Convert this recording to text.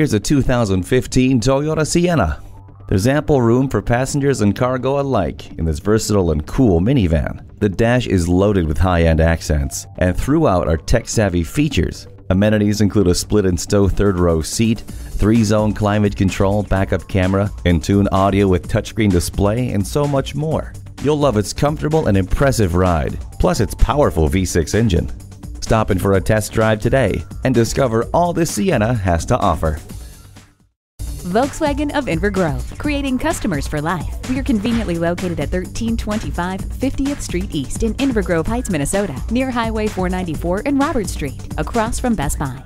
Here's a 2015 Toyota Sienna. There's ample room for passengers and cargo alike in this versatile and cool minivan. The dash is loaded with high-end accents, and throughout are tech-savvy features. Amenities include a split and stow third-row seat, 3-zone climate control, backup camera, in-tune audio with touchscreen display, and so much more. You'll love its comfortable and impressive ride, plus its powerful V6 engine. Stop in for a test drive today and discover all this Sienna has to offer. Volkswagen of Inver Grove, creating customers for life. We are conveniently located at 1325 50th Street East in Inver Grove Heights, Minnesota, near Highway 494 and Robert Street, across from Best Buy.